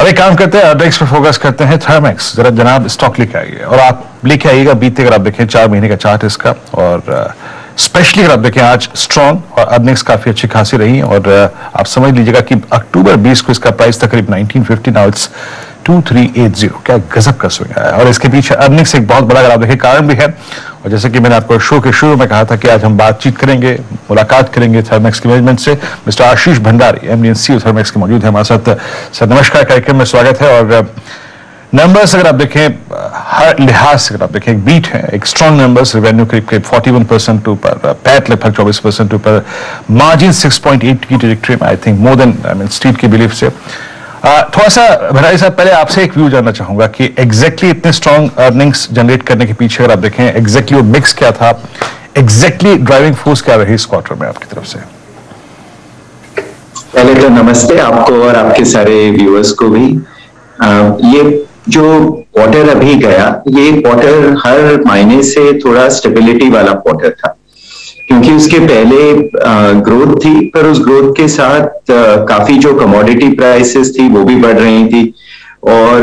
अब एक काम करते हैं, अपेक्स पर फोकस करते हैं। थर्मैक्स जरा जनाब स्टॉक लेके आइए और आप लेके आइएगा बीते, अगर आप देखें 4 महीने का चार्ट इसका, और स्पेशली अगर आप देखें आज स्ट्रांग और अर्निंग्स काफी अच्छी खासी रही। और आप समझ लीजिएगा कि अक्टूबर 20 को इसका प्राइस तकरीब 1950, नाउ इट्स 2380। क्या गजब का स्विंग है और इसके पीछे अर्निंग्स एक बहुत बड़ा अगर आप देखें कारण भी है। और जैसे कि मैंने आपको शो के शुरू में कहा था कि आज हम बातचीत करेंगे, मुलाकात करेंगे थर्मैक्स के मैनेजमेंट से। Mister Ashish Bhandari MD and CEO Thermax के मौजूद है हमारे साथ। सर नमस्कार, कार्यक्रम में स्वागत है। और नंबर्स अगर आप देखें हर लिहाज से अगर आप देखें एक बीट है, एक स्ट्रॉन्ग नंबर्स। रेवेन्यू करीब करीब 41% ऊपर, पैट लगभग 24% ऊपर, मार्जिन 6.8 की ट्रेजेक्ट्री में I think more than I mean street की बिलीफ से। थोड़ा सा भंडारी साहब पहले आपसे एक व्यू जानना चाहूंगा कि एग्जैक्टली इतने स्ट्रॉन्ग अर्निंग्स जनरेट करने के पीछे अगर आप देखें एग्जैक्टली वो मिक्स क्या था, एग्जैक्टली ड्राइविंग फोर्स क्या रही इस क्वार्टर में आपकी तरफ से? पहले तो नमस्ते आपको और आपके सारे व्यूअर्स को भी। ये जो क्वार्टर अभी गया, ये क्वार्टर हर मायने से थोड़ा स्टेबिलिटी वाला क्वार्टर था, क्योंकि उसके पहले ग्रोथ थी, पर उस ग्रोथ के साथ काफी जो कमोडिटी प्राइसेस थी वो भी बढ़ रही थी और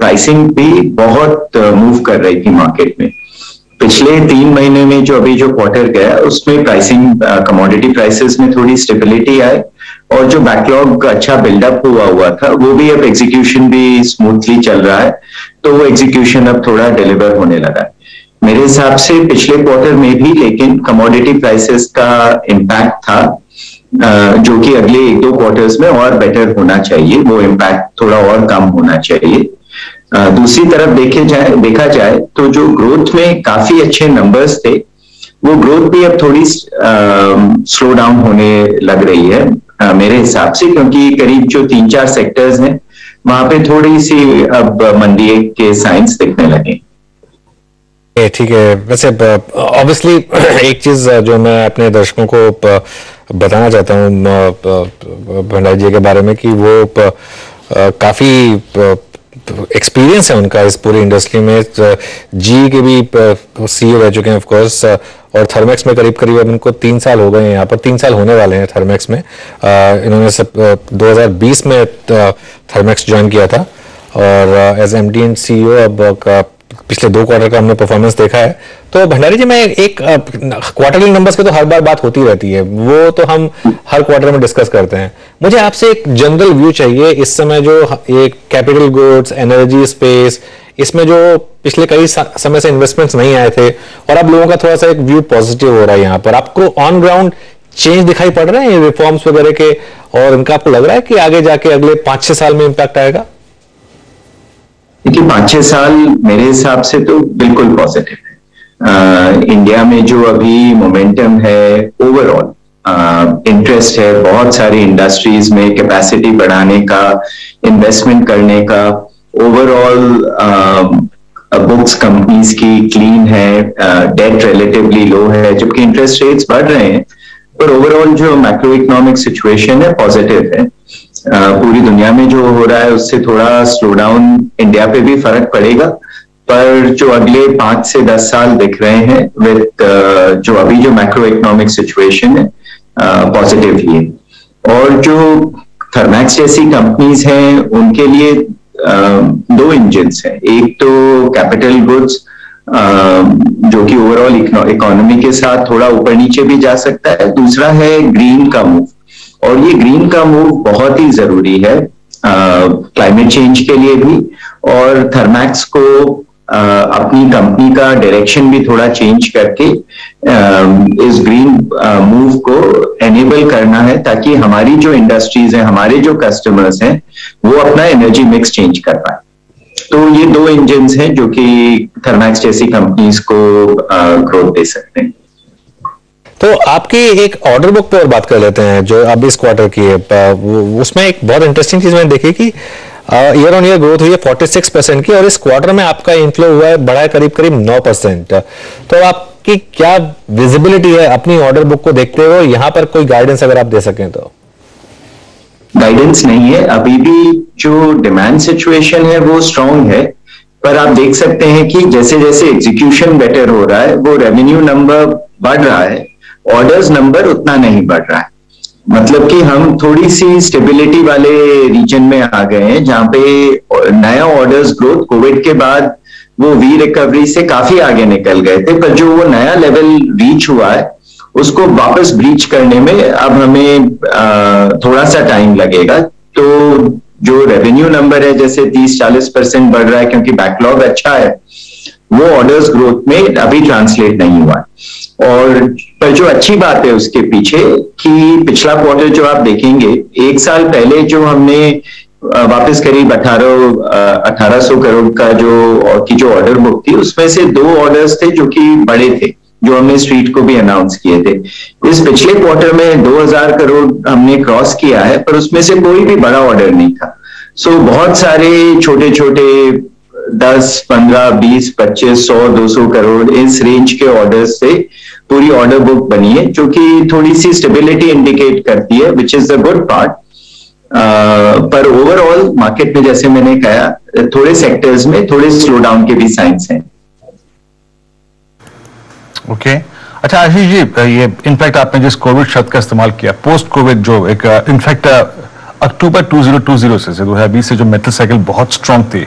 प्राइसिंग भी बहुत मूव कर रही थी मार्केट में। पिछले 3 महीने में जो अभी जो क्वार्टर गया उसमें प्राइसिंग कमोडिटी प्राइसेस में थोड़ी स्टेबिलिटी आई और जो बैकलॉग अच्छा बिल्डअप हुआ था वो भी, अब एग्जीक्यूशन भी स्मूथली चल रहा है तो वो एग्जीक्यूशन अब थोड़ा डिलीवर होने लगा है मेरे हिसाब से। पिछले क्वार्टर में भी लेकिन कमोडिटी प्राइसेस का इम्पैक्ट था जो कि अगले 1-2 क्वार्टर्स में और बेटर होना चाहिए, वो इम्पैक्ट थोड़ा और कम होना चाहिए। दूसरी तरफ देखा जाए तो जो ग्रोथ में काफी अच्छे नंबर्स थे वो ग्रोथ भी अब थोड़ी स्लो डाउन होने लग रही है मेरे हिसाब से, क्योंकि करीब जो 3-4 सेक्टर्स हैं वहां पे थोड़ी सी अब मंदी के साइंस दिखने लगे। ठीक है, वैसे ऑब्वियसली एक चीज जो मैं अपने दर्शकों को बताना चाहता हूँ भंडारी जी के बारे में कि वो काफी एक्सपीरियंस है उनका इस पूरी इंडस्ट्री में। जी के भी सीईओ रह चुके हैं ऑफ कोर्स, और थर्मैक्स में करीब करीब अब उनको 3 साल हो गए हैं, यहाँ पर 3 साल होने वाले हैं थर्मैक्स में। इन्होंने 2020 में थर्मैक्स ज्वाइन किया था और एज एमडी एंड सीईओ अब का पिछले 2 क्वार्टर का हमने परफॉर्मेंस देखा है। तो भंडारी जी, मैं एक क्वार्टरली नंबर्स की तो हर बार बात होती रहती है, वो तो हम हर क्वार्टर में डिस्कस करते हैं। मुझे आपसे एक जनरल व्यू चाहिए इस समय जो एक कैपिटल गुड्स, एनर्जी स्पेस, इसमें जो पिछले कई समय से इन्वेस्टमेंट्स नहीं आए थे और अब लोगों का थोड़ा सा एक व्यू पॉजिटिव हो रहा है। यहाँ पर आपको ऑन ग्राउंड चेंज दिखाई पड़ रहे हैं रिफॉर्म्स वगैरह के, और उनका आपको लग रहा है कि आगे जाके अगले 5-6 साल में इम्पैक्ट आएगा? देखिए 5-6 साल मेरे हिसाब से तो बिल्कुल पॉजिटिव है। इंडिया में जो अभी मोमेंटम है, ओवरऑल इंटरेस्ट है, बहुत सारी इंडस्ट्रीज में कैपेसिटी बढ़ाने का, इन्वेस्टमेंट करने का, ओवरऑल बुक्स कंपनीज की क्लीन है, डेट रिलेटिवली लो है, जबकि इंटरेस्ट रेट्स बढ़ रहे हैं, पर ओवरऑल जो मैक्रो इकोनॉमिक सिचुएशन है पॉजिटिव है। पूरी दुनिया में जो हो रहा है उससे थोड़ा स्लो डाउन इंडिया पे भी फर्क पड़ेगा, पर जो अगले 5 से 10 साल दिख रहे हैं विद जो अभी जो मैक्रो इकोनॉमिक सिचुएशन है पॉजिटिव ही है। और जो थर्मैक्स जैसी कंपनीज हैं उनके लिए 2 इंजन्स हैं, एक तो कैपिटल गुड्स जो कि ओवरऑल इकोनॉमी के साथ थोड़ा ऊपर नीचे भी जा सकता है, दूसरा है ग्रीन का मूव, और ये ग्रीन का मूव बहुत ही जरूरी है क्लाइमेट चेंज के लिए भी, और थर्मैक्स को अपनी कंपनी का डायरेक्शन भी थोड़ा चेंज करके इस ग्रीन मूव को एनेबल करना है ताकि हमारी जो इंडस्ट्रीज हैं, हमारे जो कस्टमर्स हैं वो अपना एनर्जी मिक्स चेंज कर पाए। तो ये 2 इंजन्स हैं जो कि थर्मैक्स जैसी कंपनीज को ग्रोथ दे सकते हैं। तो आपके एक ऑर्डर बुक पे और बात कर लेते हैं जो अब इस क्वार्टर की है, उसमें एक बहुत इंटरेस्टिंग चीज मैंने देखी कि ईयर ऑन ईयर ग्रोथ हुई है 46% की और इस क्वार्टर में आपका इनफ्लो हुआ है बढ़ा है करीब करीब 9%। तो आपकी क्या विजिबिलिटी है अपनी ऑर्डर बुक को देखते हुए, यहाँ पर कोई गाइडेंस अगर आप दे सकें तो? गाइडेंस नहीं है, अभी भी जो डिमांड सिचुएशन है वो स्ट्रॉन्ग है, पर आप देख सकते हैं कि जैसे जैसे एग्जीक्यूशन बेटर हो रहा है वो रेवेन्यू नंबर बढ़ रहा है, ऑर्डर्स नंबर उतना नहीं बढ़ रहा है। मतलब कि हम थोड़ी सी स्टेबिलिटी वाले रीजन में आ गए हैं, जहाँ पे नया ऑर्डर्स ग्रोथ कोविड के बाद वो वी रिकवरी से काफी आगे निकल गए थे, पर जो वो नया लेवल रीच हुआ है उसको वापस ब्रीच करने में अब हमें थोड़ा सा टाइम लगेगा। तो जो रेवेन्यू नंबर है जैसे 30-40% बढ़ रहा है क्योंकि बैकलॉग अच्छा है, वो ऑर्डर्स ग्रोथ में अभी ट्रांसलेट नहीं हुआ। और पर जो अच्छी बात है उसके पीछे कि पिछला क्वार्टर जो आप देखेंगे, एक साल पहले जो हमने वापस करीब 1800 करोड़ का जो ऑर्डर बुक थी, उसमें से 2 ऑर्डर्स थे जो कि बड़े थे, जो हमने स्ट्रीट को भी अनाउंस किए थे। इस पिछले क्वार्टर में 2000 करोड़ हमने क्रॉस किया है, पर उसमें से कोई भी बड़ा ऑर्डर नहीं था। सो बहुत सारे छोटे छोटे 10, 15, 20, 25, 100, 200 करोड़ इस रेंज के ऑर्डर्स से पूरी ऑर्डर बुक बनी है, जो कि थोड़ी सी स्टेबिलिटी इंडिकेट करती है, which is the good part. पर ओवरऑल मार्केट में जैसे मैंने कहा, थोड़े सेक्टर्स में थोड़े स्लो डाउन के भी साइंस हैं। ओके, अच्छा आशीष जी, ये इनफैक्ट आपने जिस कोविड शब्द का इस्तेमाल किया, पोस्ट कोविड, जो एक इनफैक्ट अक्टूबर 2020 से 2020 से जो मेटल साइकिल बहुत स्ट्रांग थी,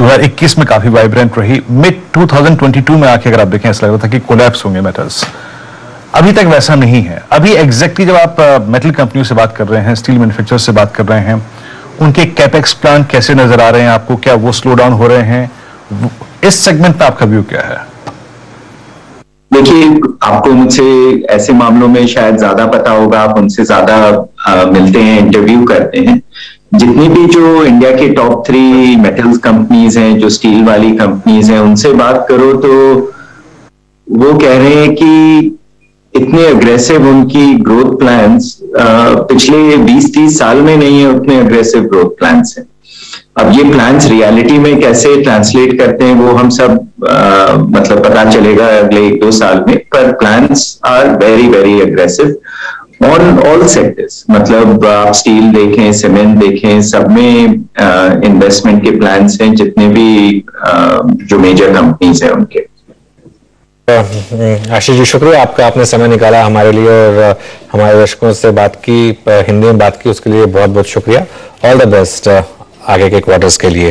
2021 में काफी वाइब्रेंट रही, मिड 2022 में आके अगर आप देखें ऐसा लग रहा था कि कोलैप्स होंगे मेटल्स, अभी तक वैसा नहीं है। अभी एग्जैक्टली जब आप मेटल कंपनियों से बात कर रहे हैं, स्टील मैन्युफैक्चरर से बात कर रहे हैं, उनके कैपेक्स प्लान कैसे नजर आ रहे हैं आपको, क्या वो स्लो डाउन हो रहे हैं, इस सेगमेंट पे आपका व्यू क्या है? देखिए, आपको मुझसे ऐसे मामलों में शायद ज्यादा पता होगा, आप उनसे ज्यादा मिलते हैं, इंटरव्यू करते हैं। जितनी भी जो इंडिया के टॉप 3 मेटल्स कंपनीज हैं, जो स्टील वाली कंपनीज हैं, उनसे बात करो तो वो कह रहे हैं कि इतने अग्रेसिव उनकी ग्रोथ प्लान्स पिछले 20-30 साल में नहीं है, उतने अग्रेसिव ग्रोथ प्लान्स हैं। अब ये प्लान्स रियलिटी में कैसे ट्रांसलेट करते हैं वो हम सब मतलब पता चलेगा अगले 1-2 साल में, पर plans are very very aggressive on all sectors. मतलब आप स्टील देखें, सीमेंट देखें, सब में इन्वेस्टमेंट के प्लान्स हैं जितने भी जो मेजर कंपनीज हैं उनके। आशीष जी शुक्रिया आपका, आपने समय निकाला हमारे लिए और हमारे दर्शकों से बात की, हिंदी में बात की, उसके लिए बहुत बहुत शुक्रिया। ऑल द बेस्ट आगे के क्वार्टर्स के लिए।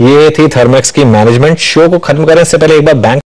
ये थी थर्मैक्स की मैनेजमेंट। शो को खत्म करने से पहले एक बार बैंक